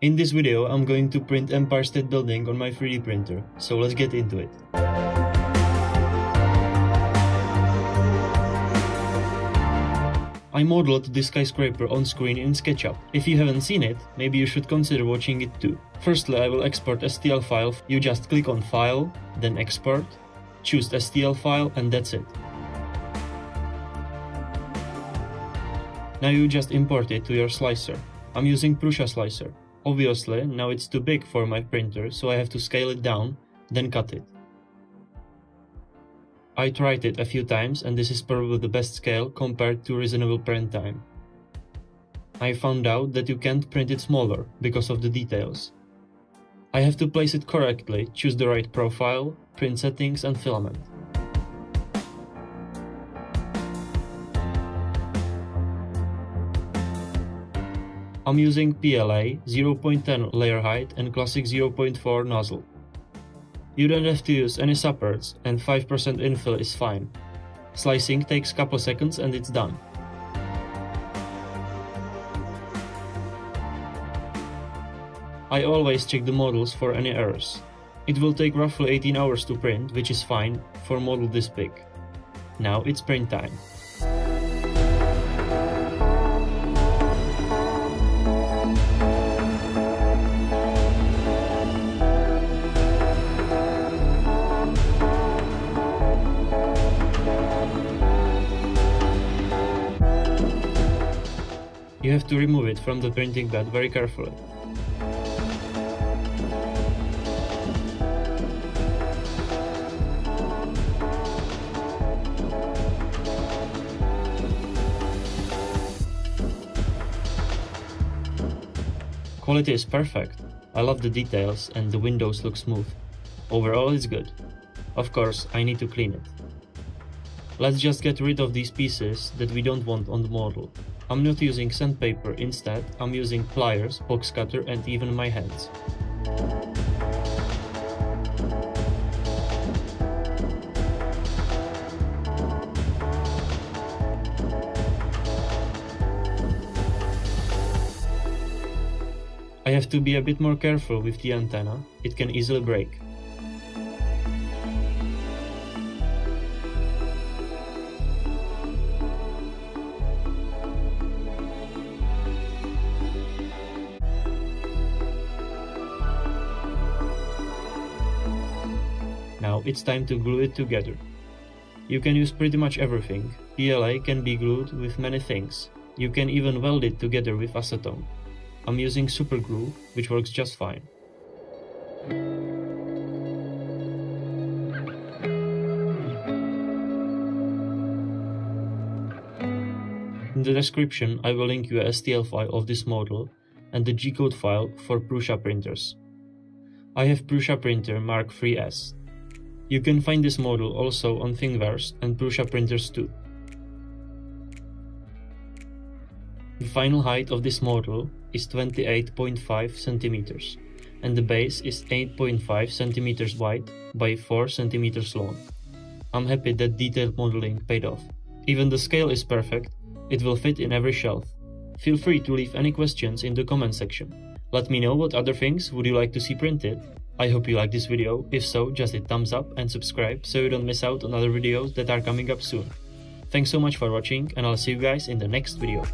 In this video, I'm going to print Empire State Building on my 3D printer, so let's get into it. I modeled this skyscraper on screen in SketchUp. If you haven't seen it, maybe you should consider watching it too. Firstly, I will export STL file. You just click on File, then Export, choose STL file, and that's it. Now you just import it to your slicer. I'm using PrusaSlicer. Obviously, now it's too big for my printer, so I have to scale it down, then cut it. I tried it a few times and this is probably the best scale compared to reasonable print time. I found out that you can't print it smaller because of the details. I have to place it correctly, choose the right profile, print settings and filament. I'm using PLA, 0.10 layer height and classic 0.4 nozzle. You don't have to use any supports and 5% infill is fine. Slicing takes couple seconds and it's done. I always check the models for any errors. It will take roughly 18 hours to print, which is fine for a model this big. Now it's print time. You have to remove it from the printing bed very carefully. Quality is perfect. I love the details and the windows look smooth. Overall it's good. Of course, I need to clean it. Let's just get rid of these pieces that we don't want on the model. I'm not using sandpaper, instead I'm using pliers, box cutter and even my hands. I have to be a bit more careful with the antenna, it can easily break. Now it's time to glue it together. You can use pretty much everything. PLA can be glued with many things. You can even weld it together with acetone. I'm using super glue, which works just fine. In the description I will link you a STL file of this model and the G-code file for Prusa printers. I have Prusa printer MK3S. You can find this model also on Thingiverse and Prusa printers too. The final height of this model is 28.5 centimeters, and the base is 8.5 centimeters wide by 4 centimeters long. I'm happy that detailed modeling paid off. Even the scale is perfect, it will fit in every shelf. Feel free to leave any questions in the comment section. Let me know what other things would you like to see printed. I hope you liked this video. If so, just hit thumbs up and subscribe so you don't miss out on other videos that are coming up soon. Thanks so much for watching and I'll see you guys in the next video.